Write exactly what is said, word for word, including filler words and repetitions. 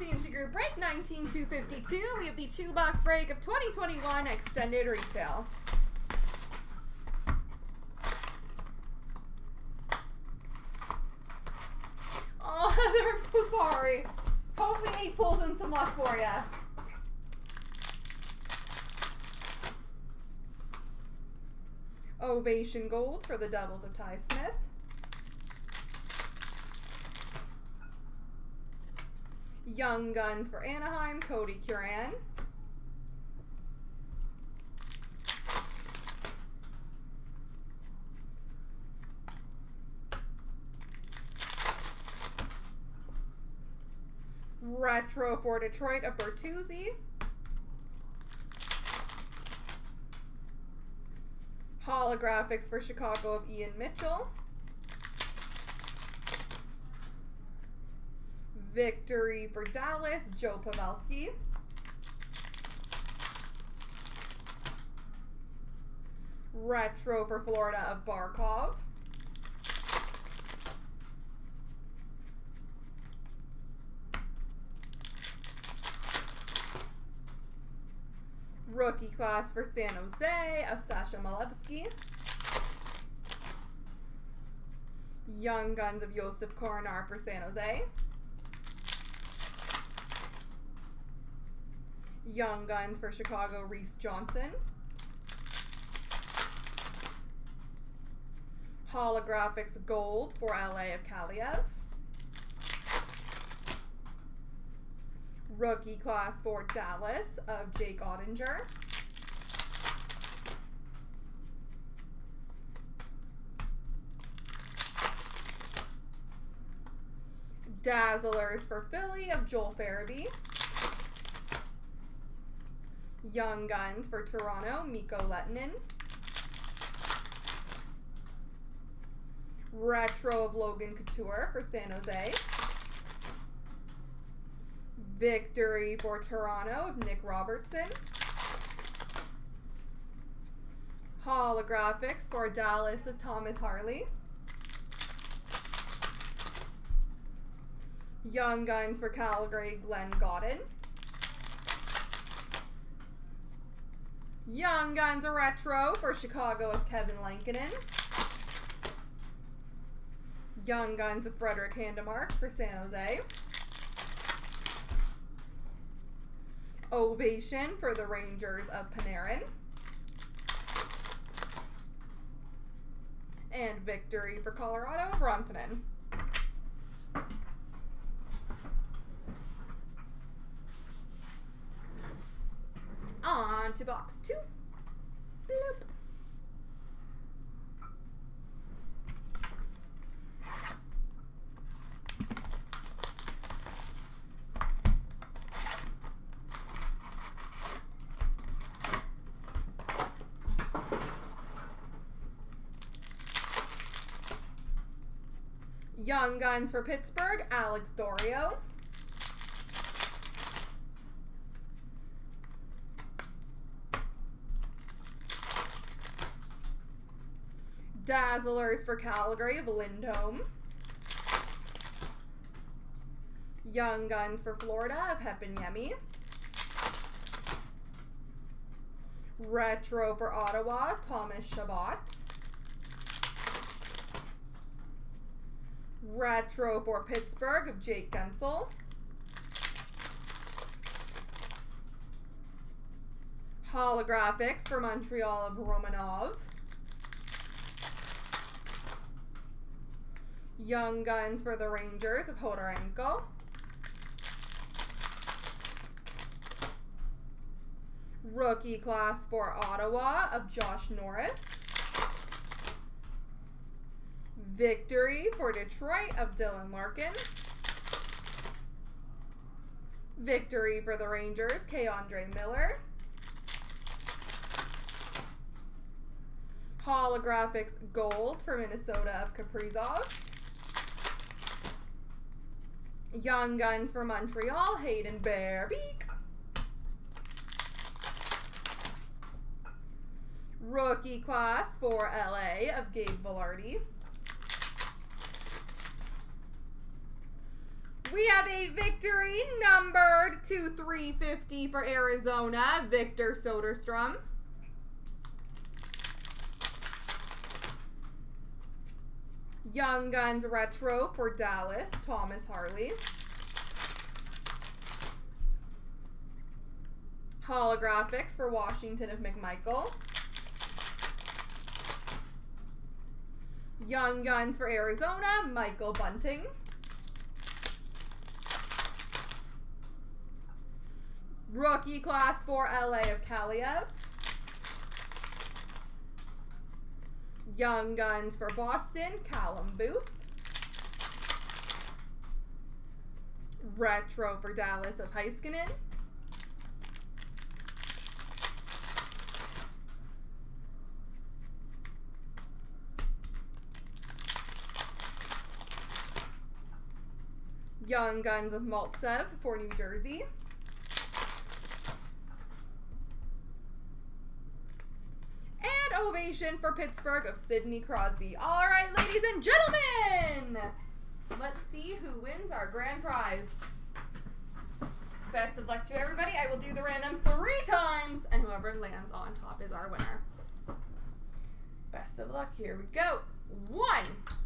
C N C Group break nineteen two fifty-two. We have the two box break of twenty twenty-one extended retail. Oh, I'm so sorry. Hopefully eight pulls in some luck for ya. Ovation gold for the doubles of Ty Smith. Young Guns for Anaheim, Cody Curran. Retro for Detroit of Bertuzzi. Holographics for Chicago of Ian Mitchell. Victory for Dallas, Joe Pavelski. Retro for Florida of Barkov. Rookie class for San Jose of Sasha Malevski. Young Guns of Josef Karnar for San Jose. Young Guns for Chicago, Reese Johnson. Holographics gold for L A of Kaliev. Rookie class for Dallas of Jake Odinger. Dazzlers for Philly of Joel Farabee. Young Guns for Toronto, Miko Lettinen. Retro of Logan Couture for San Jose. Victory for Toronto of Nick Robertson. Holographics for Dallas of Thomas Harley. Young Guns for Calgary, Glenn Godden. Young Guns a retro for Chicago of Kevin Lankinen. Young Guns of Frederick Handemark for San Jose. Ovation for the Rangers of Panarin. And victory for Colorado of Rantanen. On to box two. Bloop. Young Guns for Pittsburgh, Alex Dorio. Dazzlers for Calgary of Lindholm. Young Guns for Florida of Hepinyemi. Retro for Ottawa, Thomas Chabot. Retro for Pittsburgh of Jake Gunsel. Holographics for Montreal of Romanov. Young Guns for the Rangers of Hodorenko. Rookie class for Ottawa of Josh Norris. Victory for Detroit of Dylan Larkin. Victory for the Rangers, K. Andre Miller. Holographics gold for Minnesota of Kaprizov. Young Guns for Montreal, Hayden Bearbeek. Rookie class for L A of Gabe Velarde. We have a victory numbered to three fifty for Arizona, Victor Soderstrom. Young Guns Retro for Dallas, Thomas Harley. Holographics for Washington of McMichael. Young Guns for Arizona, Michael Bunting. Rookie class for L A of Kaliev. Young Guns for Boston, Callum Booth. Retro for Dallas of Heiskanen. Young Guns of Maltsev for New Jersey. And ovation for Pittsburgh of Sidney Crosby. All right, ladies and gentlemen, let's see who wins our grand prize. Best of luck to everybody. I will do the random three times, and whoever lands on top is our winner. Best of luck. Here we go. One.